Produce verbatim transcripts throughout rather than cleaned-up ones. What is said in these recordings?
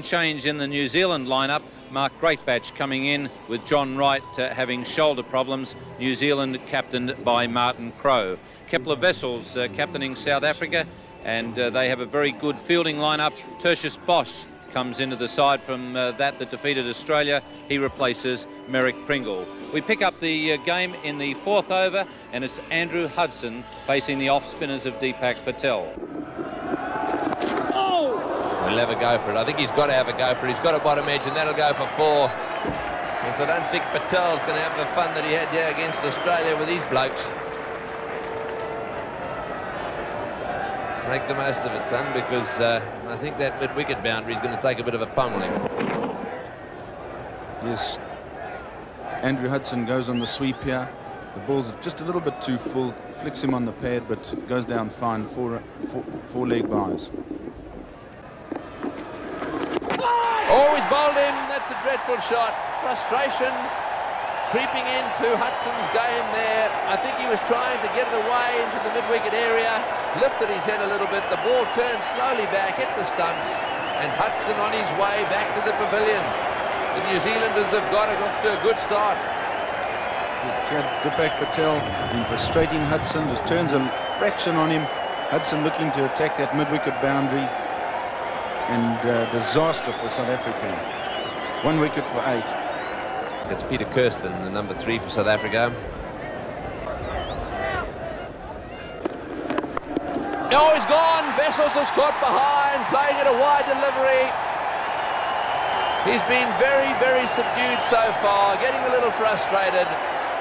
one change in the New Zealand lineup, Mark Greatbatch coming in with John Wright uh, having shoulder problems. New Zealand captained by Martin Crowe. Kepler Wessels uh, captaining South Africa, and uh, they have a very good fielding lineup. Tertius Bosch comes into the side from uh, that that defeated Australia. He replaces Merrick Pringle. We pick up the uh, game in the fourth over, and it's Andrew Hudson facing the off spinners of Dipak Patel. Oh! He'll have a go for it. I think he's got to have a go for it. He's got a bottom edge, and that'll go for four. Because I don't think Patel's going to have the fun that he had there against Australia with these blokes. Make the most of it, son, because uh, I think that mid-wicket boundary is going to take a bit of a pummeling. Yes, Andrew Hudson goes on the sweep here. The ball's just a little bit too full, flicks him on the pad, but goes down fine, four, four, four leg buys. Oh, he's bowled in, that's a dreadful shot. Frustration creeping into Hudson's game there. I think he was trying to get it away into the mid-wicket area, lifted his head a little bit, the ball turned slowly back, hit the stumps, and Hudson on his way back to the pavilion. The New Zealanders have got it off to a good start. This kid, Dipak Patel, been frustrating Hudson, just turns a fraction on him. Hudson looking to attack that mid-wicket boundary, and uh, disaster for South Africa. One wicket for eight. It's Peter Kirsten, the number three for South Africa. No, he's gone. Wessels is caught behind, playing at a wide delivery. He's been very, very subdued so far, getting a little frustrated.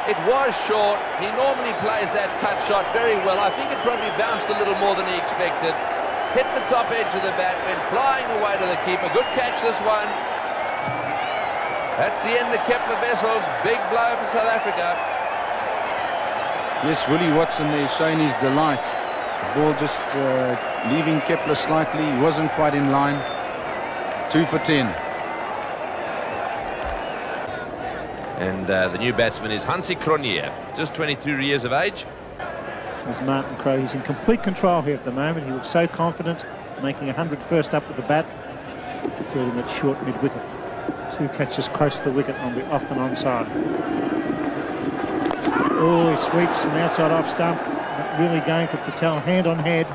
It was short. He normally plays that cut shot very well. I think it probably bounced a little more than he expected. Hit the top edge of the bat, went flying away to the keeper. Good catch this one. That's the end of Kepler Wessels. Big blow for South Africa. Yes, Willie Watson there showing his delight. The ball just uh, leaving Kepler slightly. He wasn't quite in line. Two for ten. And uh, the new batsman is Hansie Cronje, just twenty-two years of age. That's Martin Crowe. He's in complete control here at the moment. He looks so confident, making one hundred first up with the bat. Fielding that short mid-wicket. Two catches close to the wicket on the off and on side. Oh, he sweeps an outside off stump. Not really going for Patel, hand on head.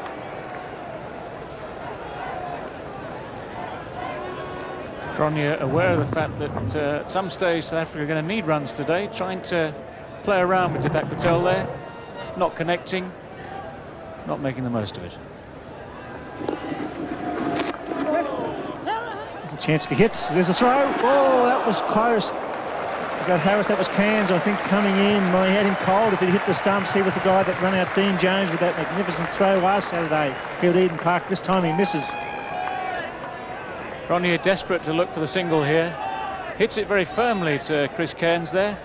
Cronje aware of the fact that uh, at some stage South Africa are going to need runs today, trying to play around with Dipak Patel there. Not connecting, not making the most of it. Chance for hits. There's a throw. Oh, that was close. Is that Harris? That was Cairns, I think, coming in. Well, he had him cold. If he hit the stumps, he was the guy that ran out Dean Jones with that magnificent throw last Saturday here at Eden Park. This time he misses. Cronje desperate to look for the single here. Hits it very firmly to Chris Cairns there.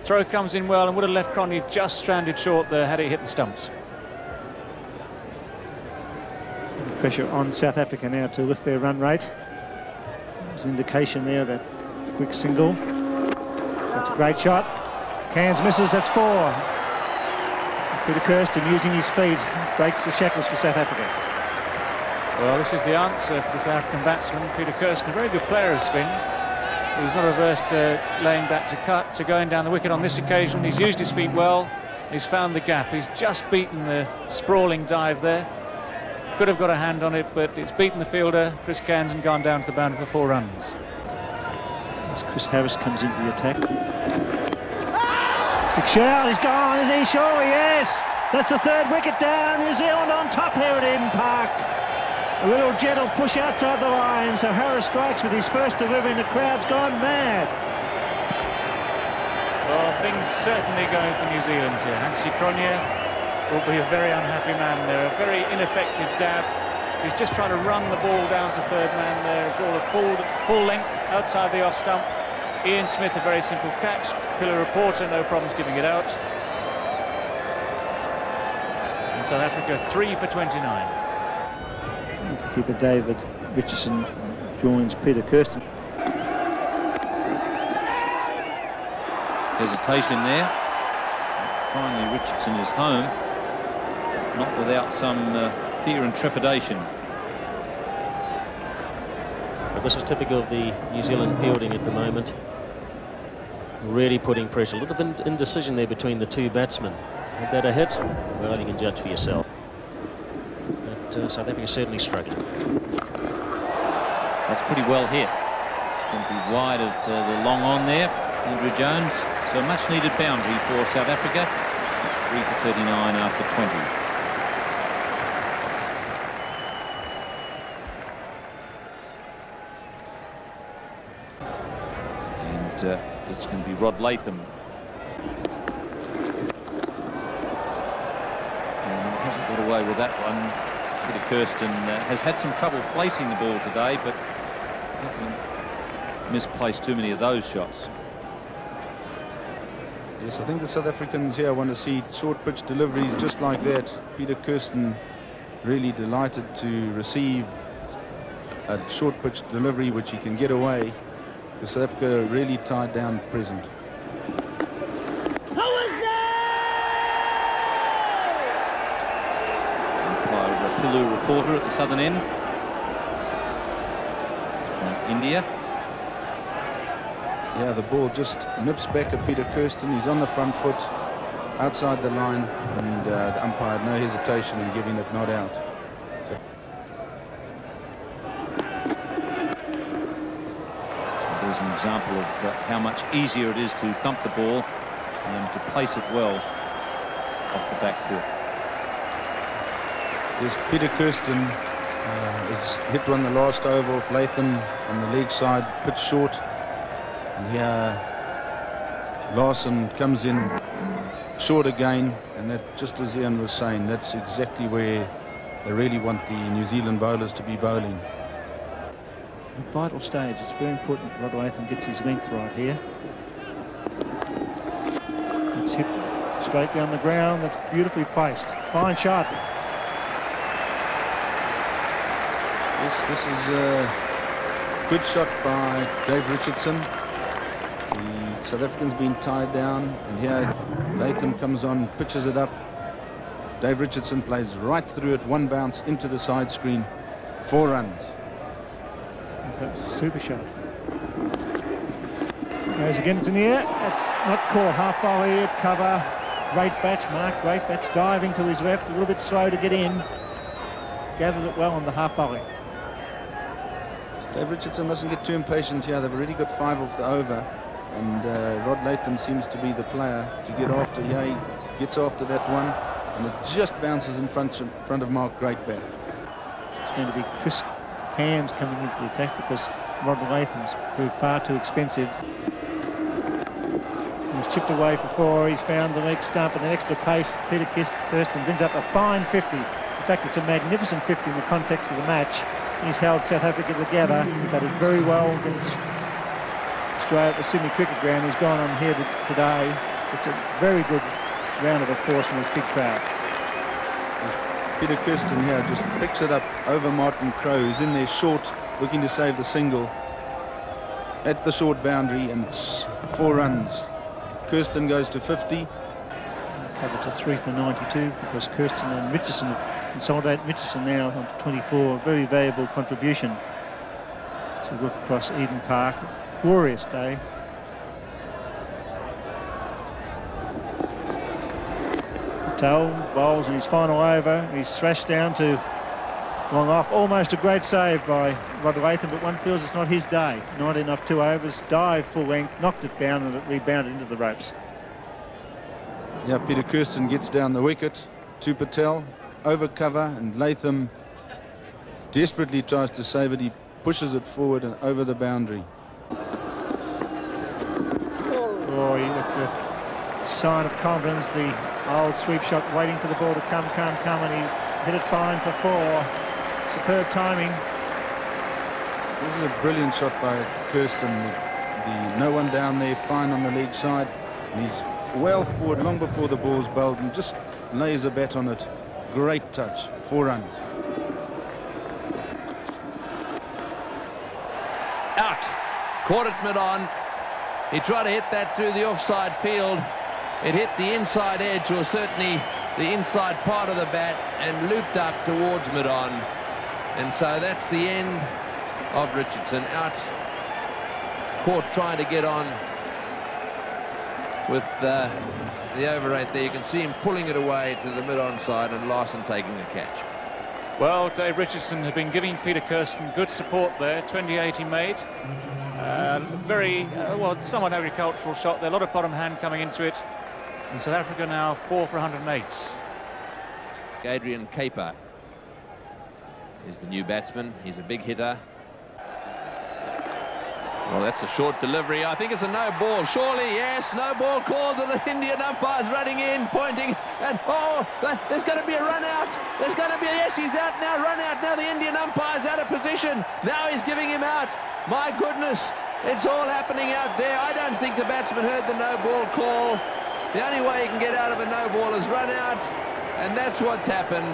Throw comes in well and would have left Cronje just stranded short there had he hit the stumps. Pressure on South Africa now to lift their run rate. There's an indication there, that quick single. That's a great shot. Cairns misses, that's four. Peter Kirsten using his feet, breaks the shackles for South Africa. Well, this is the answer for the South African batsman, Peter Kirsten, a very good player of spin. He's not averse to laying back to cut, to going down the wicket on this occasion. He's used his feet well, he's found the gap. He's just beaten the sprawling dive there. Could have got a hand on it, but it's beaten the fielder, Chris Cairns, and gone down to the boundary for four runs. As Chris Harris comes into the attack. Big shout, he's gone, is he sure? Yes! That's the third wicket down, New Zealand on top here at Eden Park. A little gentle push outside the line, so Harris strikes with his first delivery and the crowd's gone mad. Well, things certainly going for New Zealand here. Hansie Cronje will be a very unhappy man there. A very ineffective dab. He's just trying to run the ball down to third man there. A ball of full, full length outside the off stump. Ian Smith, a very simple catch. Pillar reporter, no problems giving it out. And South Africa, three for twenty-nine. Keeper David Richardson joins Peter Kirsten. Hesitation there. Finally, Richardson is home. Not without some uh, fear and trepidation. A This is typical of the New Zealand fielding at the moment. Really putting pressure. A little bit of indecision there between the two batsmen. Had that a hit? Well, you can judge for yourself. But uh, South Africa certainly struggled. That's pretty well hit. It's going to be wide of uh, the long on there. Andrew Jones. So a much needed boundary for South Africa. It's three for thirty-nine after twenty. Uh, it's going to be Rod Latham. And hasn't got away with that one. Peter Kirsten uh, has had some trouble placing the ball today, but misplaced too many of those shots. Yes, I think the South Africans here want to see short pitch deliveries just like that. Peter Kirsten really delighted to receive a short pitch delivery which he can get away. South Africa really tied down present. By Pillu reporter at the southern end. India. Yeah, the ball just nips back at Peter Kirsten. He's on the front foot, outside the line, and uh, the umpire had no hesitation in giving it not out. An example of uh, how much easier it is to thump the ball and to place it well off the back foot. Yes, Peter Kirsten uh, is hit one the last over off Latham on the leg side, pitch short, and here Larson comes in short again, and that, just as Ian was saying, that's exactly where they really want the New Zealand bowlers to be bowling. Vital stage. It's very important Rod Latham gets his length right here. It's hit straight down the ground. That's beautifully placed. Fine shot. This, this is a good shot by Dave Richardson. The South African's been tied down, and here Latham comes on, pitches it up. Dave Richardson plays right through it, one bounce into the side screen, four runs. That was a super shot. Goes again, it's in the air. It's not caught. Half volley at cover. Greatbatch, Mark Greatbatch diving to his left. A little bit slow to get in. Gathered it well on the half volley. Dave Richardson mustn't get too impatient here. They've already got five off the over. And uh, Rod Latham seems to be the player to get after. Yeah, he gets after that one. And it just bounces in front, in front of Mark Greatbatch. It's going to be Chris Cairns coming into the attack because Rod Latham's proved far too expensive. He was chipped away for four. He's found the leg stump and an extra pace. Peter Kirsten brings up a fine fifty. In fact, it's a magnificent fifty in the context of the match. He's held South Africa together. He batted very well against Australia at the Sydney Cricket Ground. He's gone on here today. It's a very good round of applause from this big crowd. Peter Kirsten here just picks it up over Martin Crowe, who's in there short, looking to save the single at the short boundary, and it's four runs. Kirsten goes to fifty. Cover to three for ninety-two because Kirsten and Richardson have consolidated. Richardson now on to twenty-four, a very valuable contribution. So look across Eden Park, glorious day. Bowls in his final over. He's thrashed down to long off. Almost a great save by Rod Latham, but one feels it's not his day. nineteen off two overs, dived full length, knocked it down, and it rebounded into the ropes. Yeah, Peter Kirsten gets down the wicket to Patel, over cover, and Latham desperately tries to save it. He pushes it forward and over the boundary. Oh, it's a sign of confidence, the old sweep shot, waiting for the ball to come, come, come, and he hit it fine for four. Superb timing. This is a brilliant shot by Kirsten. The, the no one down there, fine on the leg side, and he's well forward long before the ball's bowled and just lays a bat on it. Great touch, four runs. Out, caught it mid-on. He tried to hit that through the offside field. It hit the inside edge, or certainly the inside part of the bat, and looped up towards mid-on. And so that's the end of Richardson. Out caught trying to get on with uh, the over eight there. You can see him pulling it away to the mid-on side, and Larson taking the catch. Well, Dave Richardson had been giving Peter Kirsten good support there. twenty-eight he made. Uh, very, uh, well, somewhat agricultural shot there. A lot of bottom hand coming into it. And South Africa now four for one hundred and eight. Adrian Kuiper is the new batsman. He's a big hitter. Well, that's a short delivery. I think it's a no ball. Surely, yes, no ball called, and the Indian umpire's running in, pointing, and oh, there's going to be a run out. There's going to be a, yes, he's out now, run out. Now the Indian umpire's out of position. Now he's giving him out. My goodness, it's all happening out there. I don't think the batsman heard the no ball call. The only way you can get out of a no ball is run out, and that's what's happened.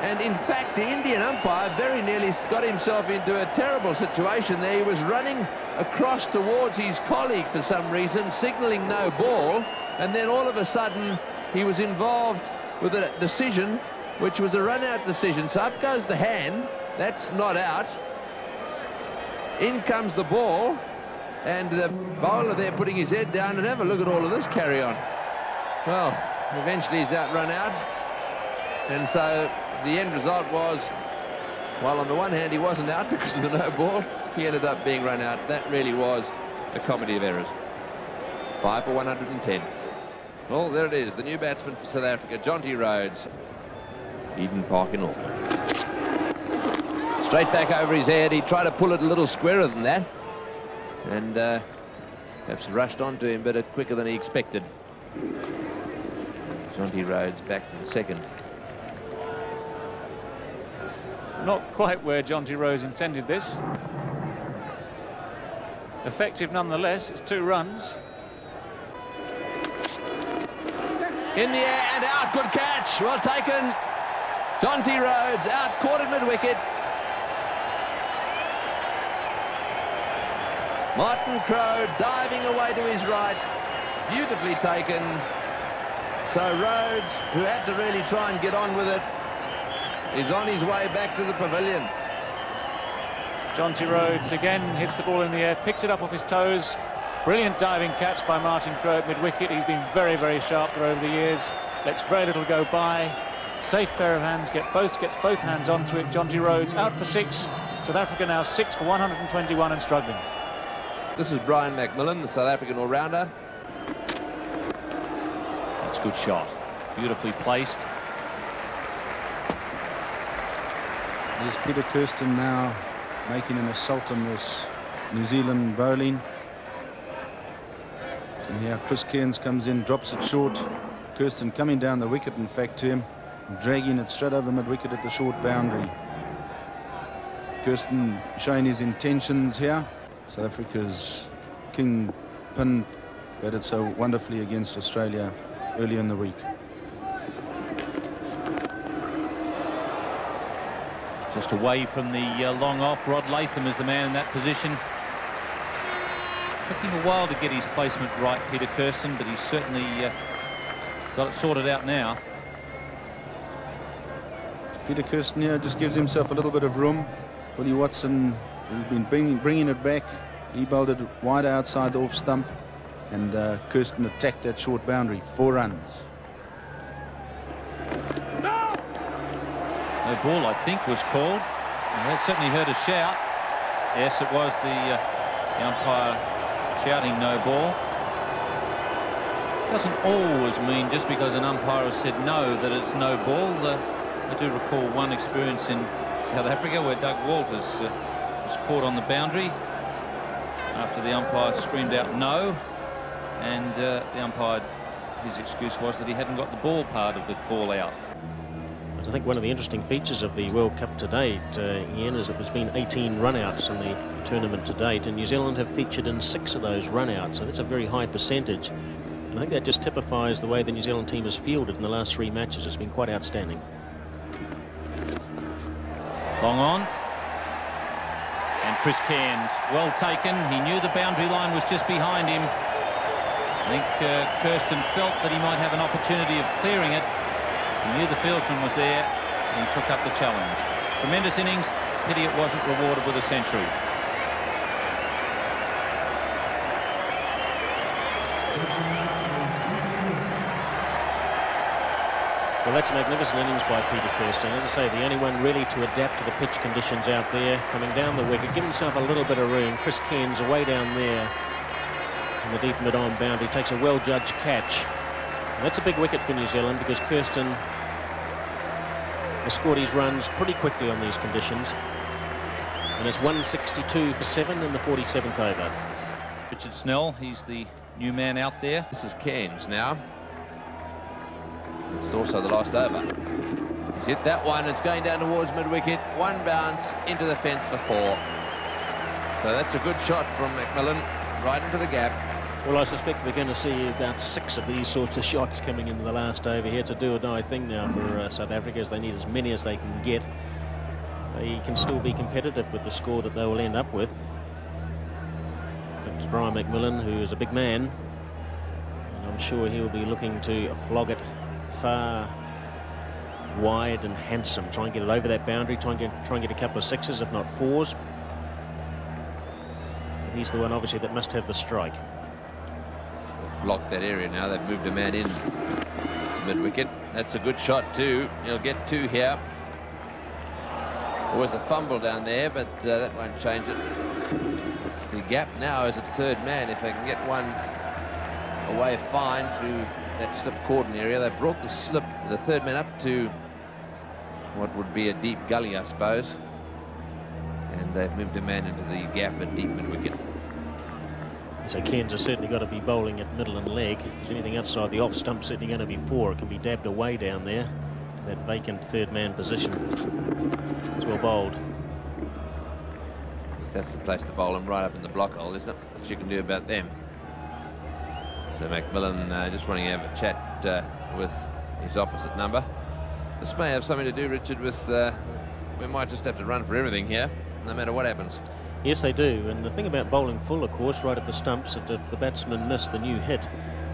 And in fact, the Indian umpire very nearly got himself into a terrible situation there. He was running across towards his colleague for some reason, signalling no ball, and then all of a sudden he was involved with a decision which was a run-out decision. So up goes the hand, that's not out, in comes the ball, and the bowler there putting his head down, and have a look at all of this carry-on. Well, eventually he's out run out, and so the end result was, while on the one hand he wasn't out because of the no ball, he ended up being run out. That really was a comedy of errors. Five for one hundred and ten. Well, there it is, the new batsman for South Africa, Jonty Rhodes, Eden Park in Auckland. Straight back over his head. He tried to pull it a little squarer than that, and uh, perhaps rushed on to him, but quicker than he expected. Jonty Rhodes back for the second. Not quite where Jonty Rhodes intended this. Effective nonetheless, it's two runs. In the air and out, good catch, well taken. Jonty Rhodes out, caught at mid-wicket. Martin Crowe diving away to his right, beautifully taken. So Rhodes, who had to really try and get on with it, is on his way back to the pavilion. Jonty Rhodes again hits the ball in the air, picks it up off his toes. Brilliant diving catch by Martin Crowe at mid-wicket. He's been very, very sharp there over the years. Lets very little go by. Safe pair of hands, get both, gets both hands onto it. Jonty Rhodes out for six. South Africa now six for one hundred and twenty-one and struggling. This is Brian McMillan, the South African all-rounder. That's a good shot. Beautifully placed. Here's Peter Kirsten now making an assault on this New Zealand bowling. And here Chris Cairns comes in, drops it short. Kirsten coming down the wicket, in fact, to him, dragging it straight over mid-wicket at the short boundary. Kirsten showing his intentions here. South Africa's kingpin batted so wonderfully against Australia early in the week. Just away from the uh, long off. Rod Latham is the man in that position. Took him a while to get his placement right, Peter Kirsten, but he's certainly uh, got it sorted out now. Peter Kirsten here just gives himself a little bit of room. Willie Watson, who's been bringing, bringing it back, he bowled it wide outside the off stump, and uh, Kirsten attacked that short boundary. Four runs. The ball, I think, was called, and that certainly heard a shout. Yes, it was the, uh, the umpire shouting no ball. Doesn't always mean just because an umpire has said no that it's no ball. Uh, I do recall one experience in South Africa where Doug Walters uh, was caught on the boundary after the umpire screamed out no, and uh, the umpire, his excuse was that he hadn't got the ball part of the call out. I think one of the interesting features of the World Cup to date, uh, Ian, is that there's been eighteen runouts in the tournament to date, and New Zealand have featured in six of those runouts, so that's a very high percentage. And I think that just typifies the way the New Zealand team has fielded in the last three matches. It's been quite outstanding. Long on. And Chris Cairns, well taken. He knew the boundary line was just behind him. I think uh, Kirsten felt that he might have an opportunity of clearing it. He knew the fieldsman was there, and he took up the challenge. Tremendous innings. Pity it wasn't rewarded with a century. Well, that's a magnificent innings by Peter Kirsten. As I say, the only one really to adapt to the pitch conditions out there, coming down the wicket, give himself a little bit of room. Chris Cairns away down there in the deep mid-on boundary takes a well-judged catch. And that's a big wicket for New Zealand because Kirsten has scored his runs pretty quickly on these conditions. And it's one sixty-two for seven in the forty-seventh over. Richard Snell, he's the new man out there. This is Cairns now. It's also the last over. He's hit that one. It's going down towards mid-wicket. One bounce into the fence for four. So that's a good shot from McMillan, right into the gap. Well, I suspect we're going to see about six of these sorts of shots coming into the last over here. It's a do-or-die thing now for uh, South Africa, as they need as many as they can get. They can still be competitive with the score that they will end up with. It's Brian McMillan, who is a big man, and I'm sure he'll be looking to flog it far wide and handsome, try and get it over that boundary, try and get try and get a couple of sixes, if not fours. But he's the one obviously that must have the strike. Blocked that area now, they've moved a man in. It's mid-wicket. That's a good shot too. He'll get two here. Always a fumble down there, but uh, that won't change it. It's the gap now is at third man. If they can get one away fine through that slip cordon area. They brought the slip, the third man, up to what would be a deep gully, I suppose. And they've moved a man into the gap at deep mid-wicket. So Cairns has certainly got to be bowling at middle and leg. Because anything outside the off stump certainly going to be four. It can be dabbed away down there to that vacant third man position. It's well bowled. If that's the place to bowl them, right up in the block hole. There's not much you can do about them. So McMillan uh, just wanting to have a chat uh, with his opposite number. This may have something to do, Richard, with uh, we might just have to run for everything here, no matter what happens. Yes, they do. And the thing about bowling full, of course, right at the stumps, that if the batsman miss the new hit,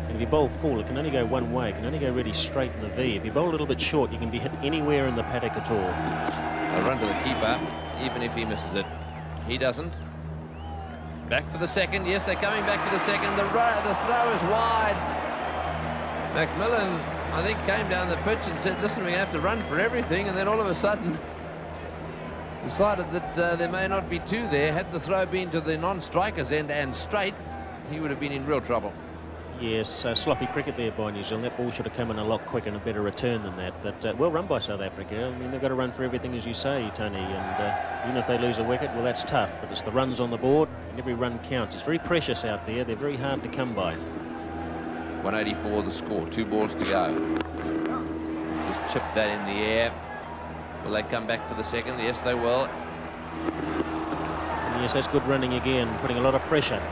and if you bowl full, it can only go one way. It can only go really straight in the V. If you bowl a little bit short, you can be hit anywhere in the paddock at all. A run to the keeper, even if he misses it. He doesn't. Back for the second. Yes, they're coming back for the second. The, the throw is wide. McMillan, I think, came down the pitch and said, listen, we're going to have to run for everything. And then all of a sudden decided that uh, there may not be two there. Had the throw been to the non-strikers end and straight, he would have been in real trouble. Yes, uh, sloppy cricket there by New Zealand. That ball should have come in a lot quicker and a better return than that. But uh, well run by South Africa. I mean, they've got to run for everything, as you say, Tony. And uh, even if they lose a wicket, well, that's tough. But it's the runs on the board, and every run counts. It's very precious out there. They're very hard to come by. one eighty-four the score. Two balls to go. Just chipped that in the air. Will they come back for the second? Yes, they will. Yes, that's good running again, putting a lot of pressure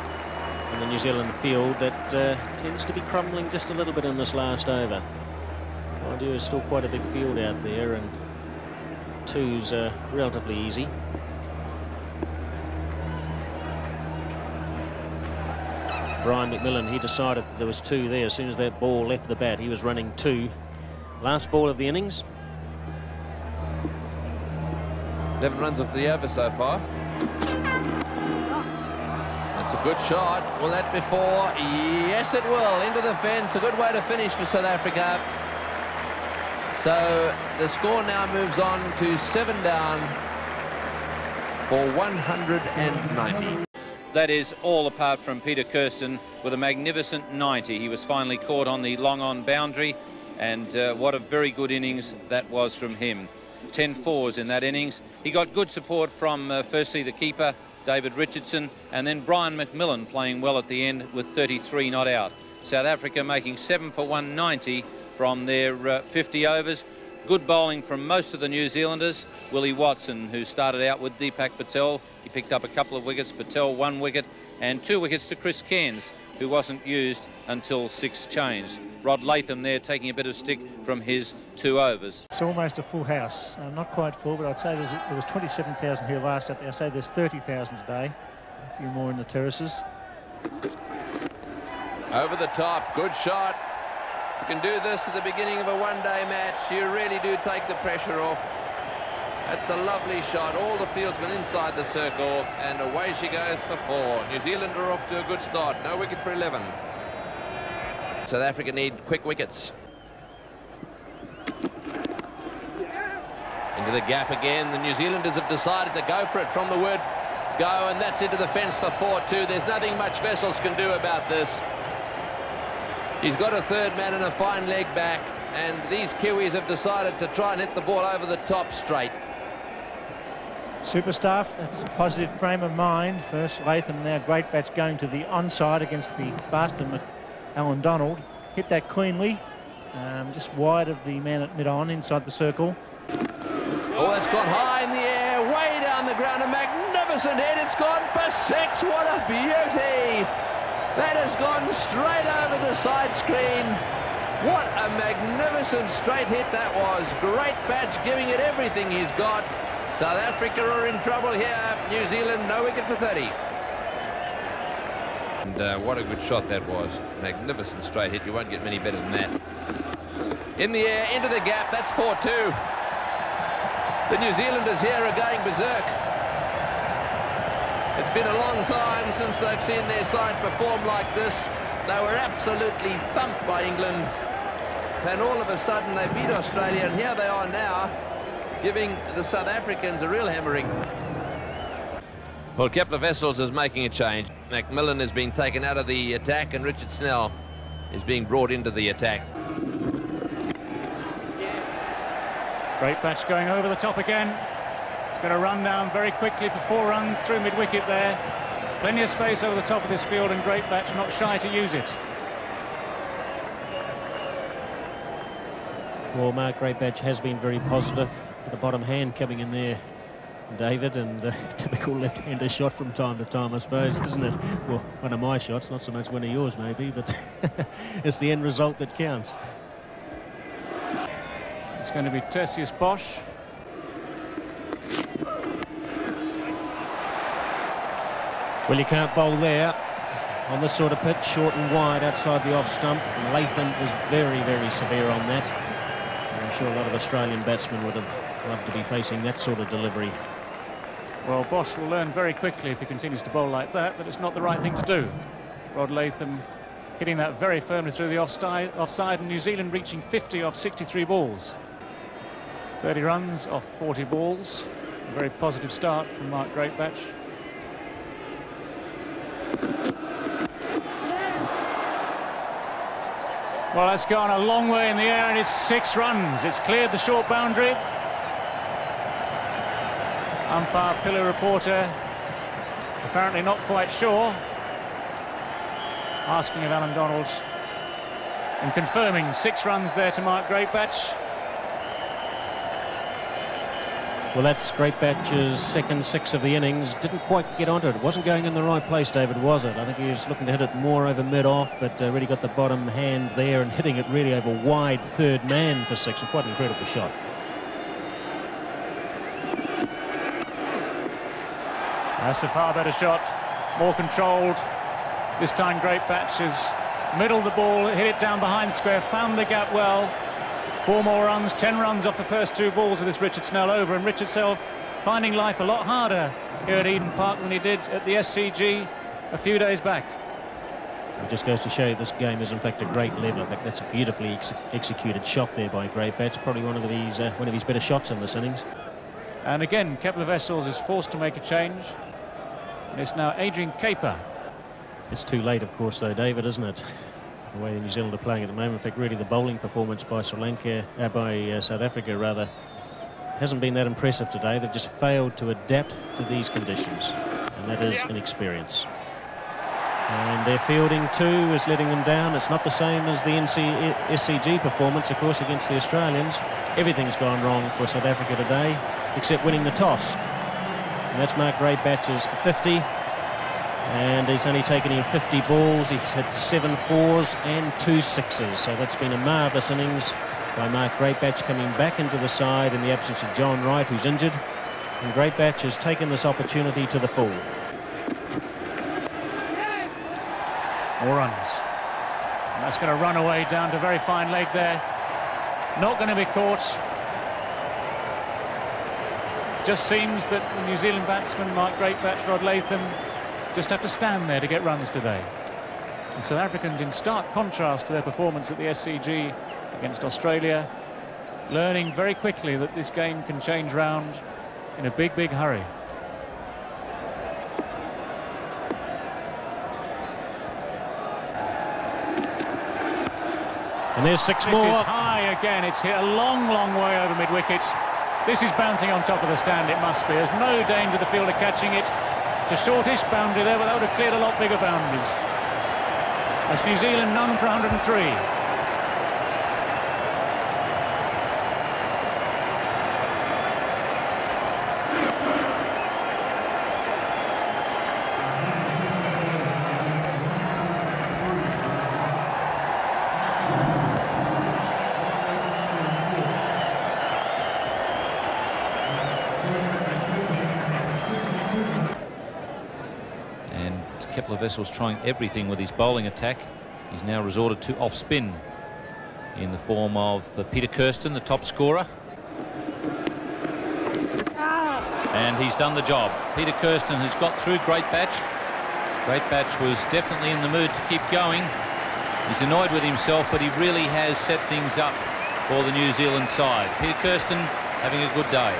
in the New Zealand field that uh, tends to be crumbling just a little bit in this last over. Well, I do is still quite a big field out there, and two's uh, relatively easy. Brian McMillan, he decided there was two there. As soon as that ball left the bat, he was running two. Last ball of the innings. eleven runs off the over so far. That's a good shot. Will that before? Yes, it will. Into the fence. A good way to finish for South Africa. So the score now moves on to seven down for one hundred and ninety. That is all apart from Peter Kirsten with a magnificent ninety. He was finally caught on the long-on boundary, and uh, what a very good innings that was from him. ten fours in that innings. He got good support from, uh, firstly, the keeper, David Richardson, and then Brian McMillan playing well at the end with thirty-three not out. South Africa making seven for one ninety from their uh, fifty overs. Good bowling from most of the New Zealanders. Willie Watson, who started out with Dipak Patel. He picked up a couple of wickets. Patel, one wicket, and two wickets to Chris Cairns, who wasn't used until six changed. Rod Latham there taking a bit of stick from his two overs. It's almost a full house. Uh, not quite full, but I'd say there's, there was twenty-seven thousand here last Saturday. I'd say there's thirty thousand today. A few more in the terraces. Over the top. Good shot. You can do this at the beginning of a one-day match. You really do take the pressure off. That's a lovely shot. All the fieldsmen inside the circle, and away she goes for four. New Zealand are off to a good start. No wicket for eleven. South Africa need quick wickets. Into the gap again. The New Zealanders have decided to go for it from the word go, and that's into the fence for four two. There's nothing much Wessels can do about this. He's got a third man and a fine leg back, and these Kiwis have decided to try and hit the ball over the top straight. Super stuff. That's a positive frame of mind. First Latham, now Greatbatch going to the onside against the faster Alan Donald. Hit that cleanly, um, just wide of the man at mid-on, inside the circle. Oh, that's gone high in the air, way down the ground. A magnificent head. It's gone for six. What a beauty. That has gone straight over the side screen. What a magnificent straight hit that was. Greatbatch giving it everything he's got. South Africa are in trouble here. New Zealand, no wicket for thirty. And uh, what a good shot that was. Magnificent straight hit. You won't get many better than that. In the air, into the gap. That's four two. The New Zealanders here are going berserk. It's been a long time since they've seen their side perform like this. They were absolutely thumped by England. And all of a sudden they beat Australia, and here they are now, giving the South Africans a real hammering. Well, Kepler Wessels is making a change. McMillan has been taken out of the attack, and Richard Snell is being brought into the attack. Greatbatch going over the top again. It's going to run down very quickly for four runs through mid-wicket there. Plenty of space over the top of this field, and Greatbatch not shy to use it. Well, Mark Greatbatch has been very positive. The bottom hand coming in there, David, and uh, typical left-hander shot from time to time, I suppose, isn't it? Well, one of my shots, not so much one of yours maybe, but it's the end result that counts. It's going to be Tertius Bosch. Well, you can't bowl there on this sort of pitch, short and wide outside the off stump. Latham was very, very severe on that. I'm sure a lot of Australian batsmen would have love to be facing that sort of delivery. Well, Bosch will learn very quickly if he continues to bowl like that, but it's not the right thing to do. Rod Latham hitting that very firmly through the offside, offside and New Zealand reaching fifty off sixty-three balls. thirty runs off forty balls. A very positive start from Mark Greatbatch. Well, that's gone a long way in the air, and it's six runs. It's cleared the short boundary. Umpire pillar reporter apparently not quite sure, asking of Alan Donald and confirming six runs there to Mark Greatbatch. Well, that's Greatbatch's second six of the innings. Didn't quite get onto it. Wasn't going in the right place, David, was it? I think he was looking to hit it more over mid-off, but uh, really got the bottom hand there and hitting it really over wide third man for six. Quite an incredible shot. That's a far better shot, more controlled. This time Greatbatch has middled the ball, hit it down behind square, found the gap well. Four more runs, ten runs off the first two balls of this Richard Snell over, and Richard Snell finding life a lot harder here at Eden Park than he did at the S C G a few days back. It just goes to show you this game is in fact a great level. In fact, that's a beautifully ex executed shot there by Greatbatch. Probably one of these uh, one of his better shots in this innings. And again, Kepler Wessels is forced to make a change. And it's now Adrian Kuiper. It's too late, of course, though, David, isn't it? The way the New Zealand are playing at the moment. In fact, really, the bowling performance by Sri Lanka, uh, by uh, South Africa rather, hasn't been that impressive today. They've just failed to adapt to these conditions, and that is inexperience. And their fielding too is letting them down. It's not the same as the N C S C G performance, of course, against the Australians. Everything's gone wrong for South Africa today, except winning the toss. And that's Mark Greatbatch's fifty, and he's only taken in fifty balls. He's had seven fours and two sixes, so that's been a marvellous innings by Mark Greatbatch, coming back into the side in the absence of John Wright, who's injured, and Greatbatch has taken this opportunity to the full. More runs, and that's going to run away down to very fine leg there. Not going to be caught. Just seems that the New Zealand batsman, Mark Greatbatch, Rod Latham, just have to stand there to get runs today. And South Africans, in stark contrast to their performance at the S C G against Australia, learning very quickly that this game can change round in a big, big hurry. And there's six more. This is high again. It's hit a long, long way over mid-wicket. This is bouncing on top of the stand, it must be. There's no danger the fielder catching it. It's a shortish boundary there, but that would have cleared a lot bigger boundaries. That's New Zealand none for one hundred and three. Kepler Wessels trying everything with his bowling attack. He's now resorted to off spin in the form of uh, Peter Kirsten, the top scorer. Ah. And he's done the job. Peter Kirsten has got through Greatbatch. Greatbatch was definitely in the mood to keep going. He's annoyed with himself, but he really has set things up for the New Zealand side. Peter Kirsten having a good day.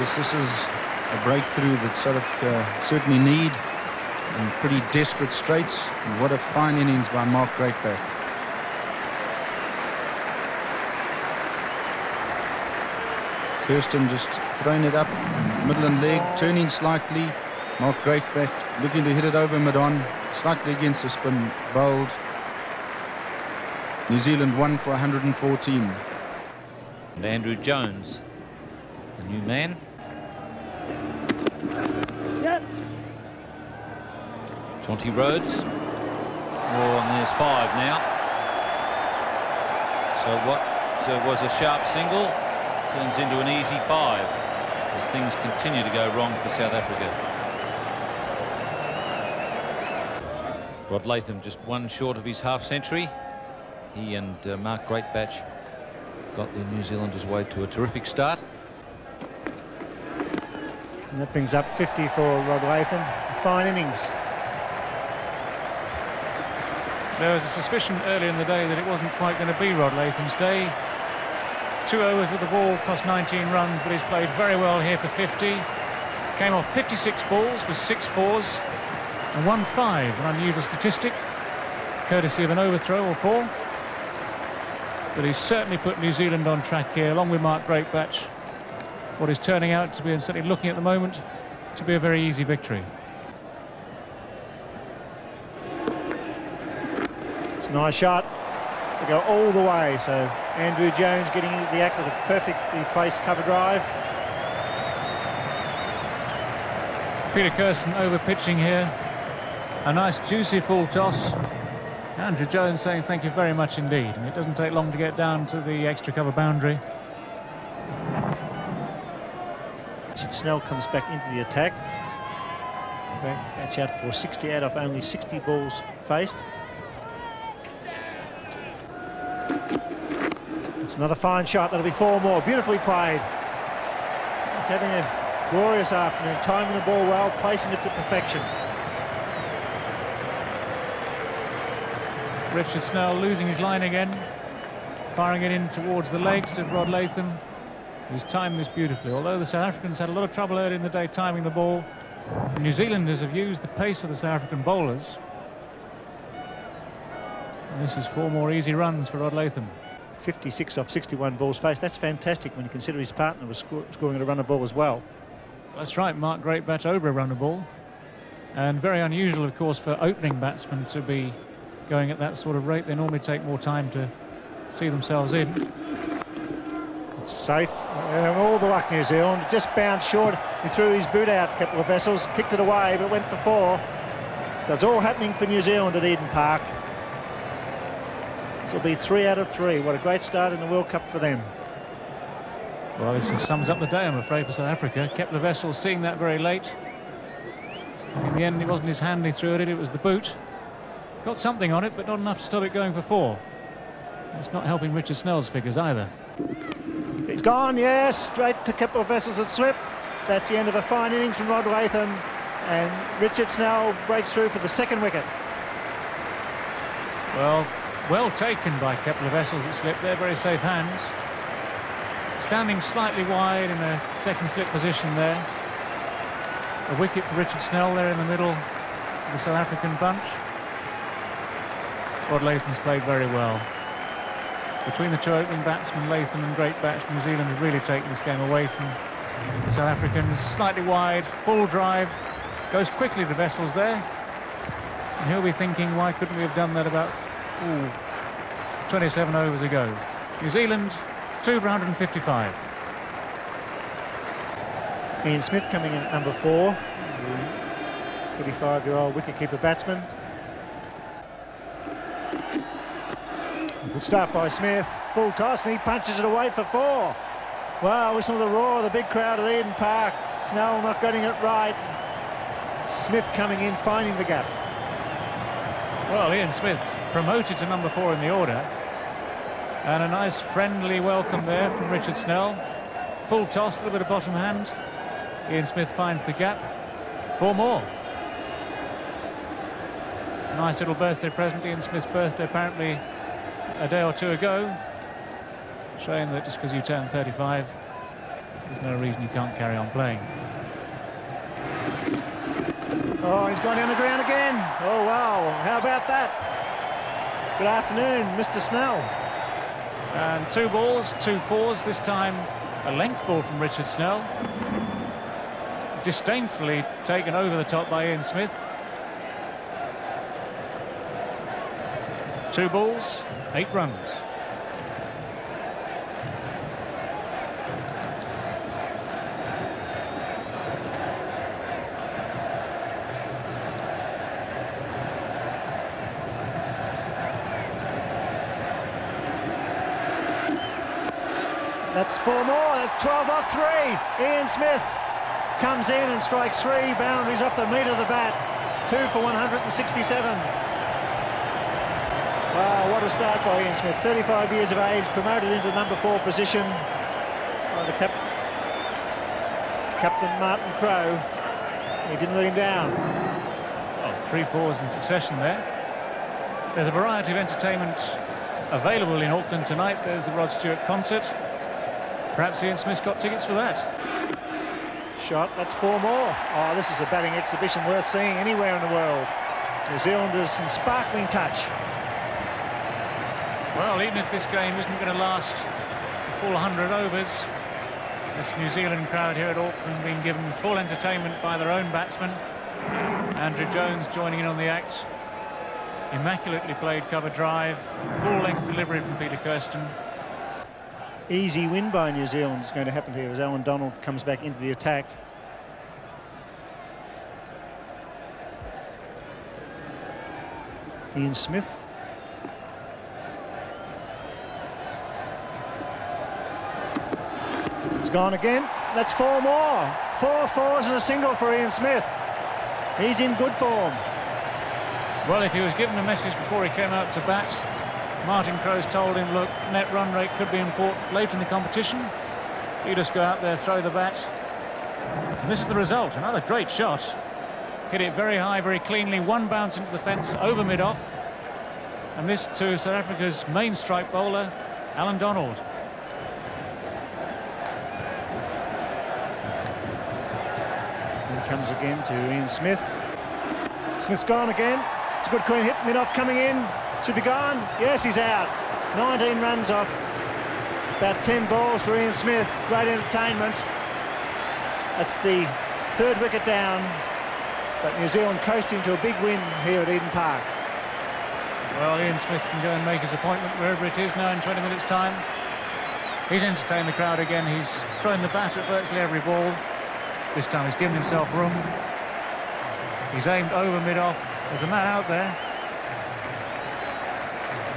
Yes, this is a breakthrough that South Africa certainly need in pretty desperate straits. And what a fine innings by Mark Greatbatch. Kirsten just throwing it up, middle and leg, turning slightly. Mark Greatbatch looking to hit it over mid-on, slightly against the spin, bowled. New Zealand one for one hundred and fourteen. And Andrew Jones, the new man. Jonty Rhodes. Oh, and there's five now. So what so was a sharp single turns into an easy five as things continue to go wrong for South Africa. Rod Latham just one short of his half century. He and uh, Mark Greatbatch got the New Zealanders' way to a terrific start. And that brings up fifty for Rod Latham. Fine innings. There was a suspicion earlier in the day that it wasn't quite going to be Rod Latham's day. Two overs with the ball cost nineteen runs, but he's played very well here for fifty. Came off fifty-six balls with six fours and one five, an unusual statistic, courtesy of an overthrow or four. But he's certainly put New Zealand on track here, along with Mark Greatbatch. What is turning out to be, and certainly looking at the moment, to be a very easy victory. Nice shot. They go all the way. So Andrew Jones getting into the act with a perfectly placed cover drive. Peter Kirsten over pitching here. A nice juicy full toss. Andrew Jones saying thank you very much indeed. And it doesn't take long to get down to the extra cover boundary. Richard Snell comes back into the attack. Catch out for sixty out of only sixty balls faced. It's another fine shot. That'll be four more. Beautifully played. He's having a glorious afternoon, timing the ball well, placing it to perfection. Richard Snell losing his line again, firing it in towards the legs of Rod Latham, who's timed this beautifully. Although the South Africans had a lot of trouble earlier in the day timing the ball, the New Zealanders have used the pace of the South African bowlers. And this is four more easy runs for Rod Latham. fifty-six off sixty-one balls faced. That's fantastic when you consider his partner was sco scoring at a runner ball as well. That's right, Mark Greatbatch over a runner ball. And very unusual, of course, for opening batsmen to be going at that sort of rate. They normally take more time to see themselves in. It's safe. Um, all the luck, New Zealand. Just bounced short. He threw his boot out, Kepler Wessels, kicked it away, but went for four. So it's all happening for New Zealand at Eden Park. This will be three out of three. What a great start in the World Cup for them. Well, this sums up the day, I'm afraid, for South Africa. Kepler Wessels seeing that very late. In the end, it wasn't his hand he threw it in, it was the boot. Got something on it, but not enough to stop it going for four. It's not helping Richard Snell's figures either. He's gone, yes, straight to Kepler Wessels at slip. That's the end of a fine innings from Rod Latham. And Richard Snell breaks through for the second wicket. Well, Well taken by Kepler Wessels, it slipped there, very safe hands. Standing slightly wide in a second slip position there. A wicket for Richard Snell there in the middle of the South African bunch. Rod Latham's played very well. Between the two opening batsmen, Latham and Greatbatch, New Zealand have really taken this game away from the South Africans. Slightly wide, full drive, goes quickly to Wessels there. And he'll be thinking, why couldn't we have done that about ooh, twenty-seven overs ago? New Zealand, two for one hundred fifty-five. Ian Smith coming in at number four, the forty-five-year-old wicketkeeper batsman. Good start by Smith, full toss, and he punches it away for four. Wow, listen to the roar of the big crowd at Eden Park. Snell not getting it right. Smith coming in, finding the gap. Well, Ian Smith promoted to number four in the order. And a nice friendly welcome there from Richard Snell. Full toss, a little bit of bottom hand. Ian Smith finds the gap. Four more. Nice little birthday present. Ian Smith's birthday apparently a day or two ago, showing that just because you turn thirty-five, there's no reason you can't carry on playing. Oh, he's gone down the ground again. Oh, wow, how about that? Good afternoon, Mister Snell. And two balls, two fours, this time a length ball from Richard Snell. Disdainfully taken over the top by Ian Smith. Two balls, eight runs. That's four more, that's twelve off three. Ian Smith comes in and strikes three boundaries off the meat of the bat. It's two for one hundred sixty-seven. Wow, what a start by Ian Smith. thirty-five years of age, promoted into number four position by the cap captain Martin Crowe. He didn't let him down. Oh, three fours in succession there. There's a variety of entertainment available in Auckland tonight. There's the Rod Stewart concert. Perhaps Ian Smith's got tickets for that. Shot, that's four more. Oh, this is a batting exhibition worth seeing anywhere in the world. New Zealanders in sparkling touch. Well, even if this game isn't going to last the full one hundred overs, this New Zealand crowd here at Auckland being given full entertainment by their own batsmen. Andrew Jones joining in on the act. Immaculately played cover drive, full-length delivery from Peter Kirsten. Easy win by New Zealand is going to happen here as Alan Donald comes back into the attack. Ian Smith. Gone again. That's four more. Four fours and a single for Ian Smith. He's in good form. Well, if he was given a message before he came out to bat, Martin Crowe's told him, look, net run rate could be important later in the competition. You just go out there, throw the bat. And this is the result. Another great shot. Hit it very high, very cleanly. One bounce into the fence, over mid-off. And this to South Africa's main strike bowler, Alan Donald. Comes again to Ian Smith. Smith's gone again. It's a good clean hit. Mid-off coming in. Should be gone. Yes, he's out. nineteen runs off. About ten balls for Ian Smith. Great entertainment. That's the third wicket down. But New Zealand coasting to a big win here at Eden Park. Well, Ian Smith can go and make his appointment wherever it is now in twenty minutes' time. He's entertained the crowd again. He's thrown the bat at virtually every ball. This time he's given himself room. He's aimed over mid-off. There's a man out there.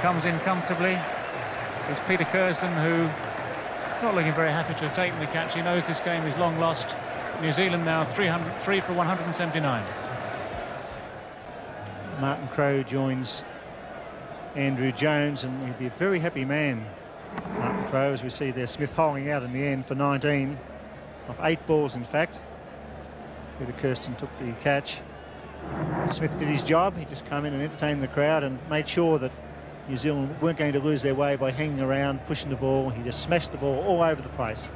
Comes in comfortably. It's Peter Kirsten, who not looking very happy to have taken the catch. He knows this game is long lost. New Zealand now three for one hundred seventy-nine. Martin Crowe joins Andrew Jones, and he'll be a very happy man, Martin Crowe, as we see there. Smith holding out in the end for nineteen. Off eight balls, in fact. Peter Kirsten took the catch. Smith did his job. He just came in and entertained the crowd and made sure that New Zealand weren't going to lose their way by hanging around, pushing the ball. He just smashed the ball all over the place.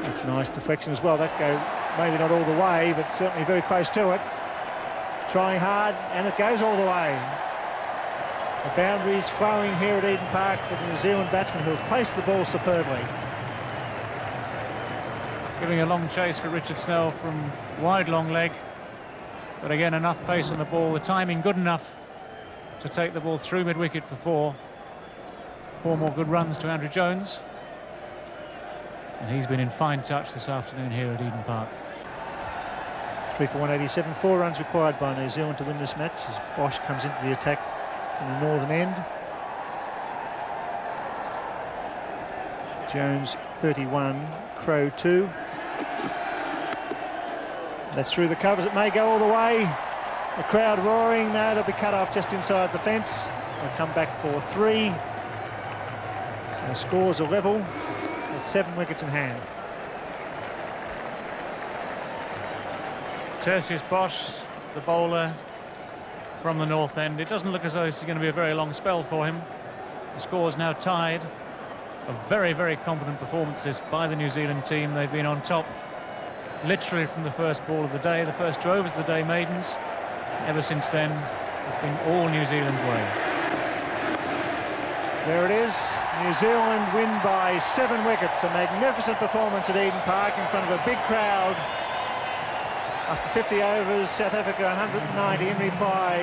That's a nice deflection as well. That go maybe not all the way, but certainly very close to it. Trying hard, and it goes all the way. The boundaries flowing here at Eden Park for the New Zealand batsmen, who have placed the ball superbly. Giving a long chase for Richard Snell from wide long leg. But again, enough pace on the ball, the timing good enough to take the ball through mid-wicket for four. Four more good runs to Andrew Jones. And he's been in fine touch this afternoon here at Eden Park. three for one eighty-seven, four runs required by New Zealand to win this match as Bosch comes into the attack from the northern end. Jones thirty-one, Crowe two. That's through the covers, it may go all the way. The crowd roaring, no, they'll be cut off just inside the fence. They'll come back for three. So the scores are level with seven wickets in hand. Tertius Bosch, the bowler from the north end. It doesn't look as though this is going to be a very long spell for him. The score's now tied. A very, very competent performances by the New Zealand team. They've been on top literally from the first ball of the day, the first two overs of the day, maidens. Ever since then, it's been all New Zealand's way. There it is. New Zealand win by seven wickets. A magnificent performance at Eden Park in front of a big crowd. After fifty overs, South Africa one hundred and ninety. In reply,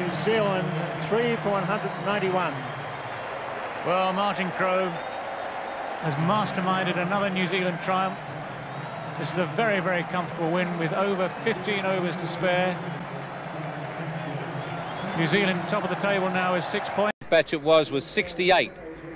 New Zealand three for one hundred and ninety-one. Well, Martin Crowe has masterminded another New Zealand triumph. This is a very, very comfortable win with over fifteen overs to spare. New Zealand top of the table now is six points. Batch it was was sixty-eight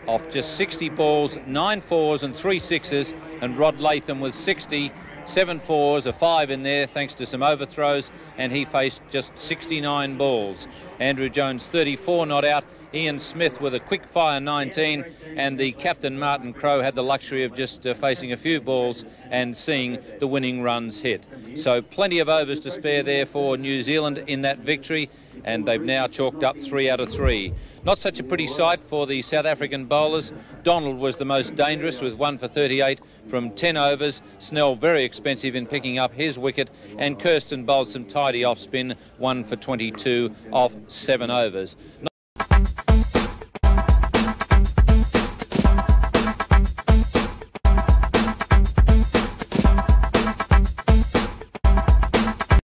off just sixty balls, nine fours and three sixes, and Rod Latham with sixty, seven fours, a five in there thanks to some overthrows, and he faced just sixty-nine balls. Andrew Jones thirty-four not out. Ian Smith with a quick fire nineteen, and the captain Martin Crowe had the luxury of just uh, facing a few balls and seeing the winning runs hit. So plenty of overs to spare there for New Zealand in that victory, and they've now chalked up three out of three. Not such a pretty sight for the South African bowlers. Donald was the most dangerous with one for thirty-eight from ten overs. Snell very expensive in picking up his wicket, and Kirsten bowled some tidy off spin, one for twenty-two off seven overs.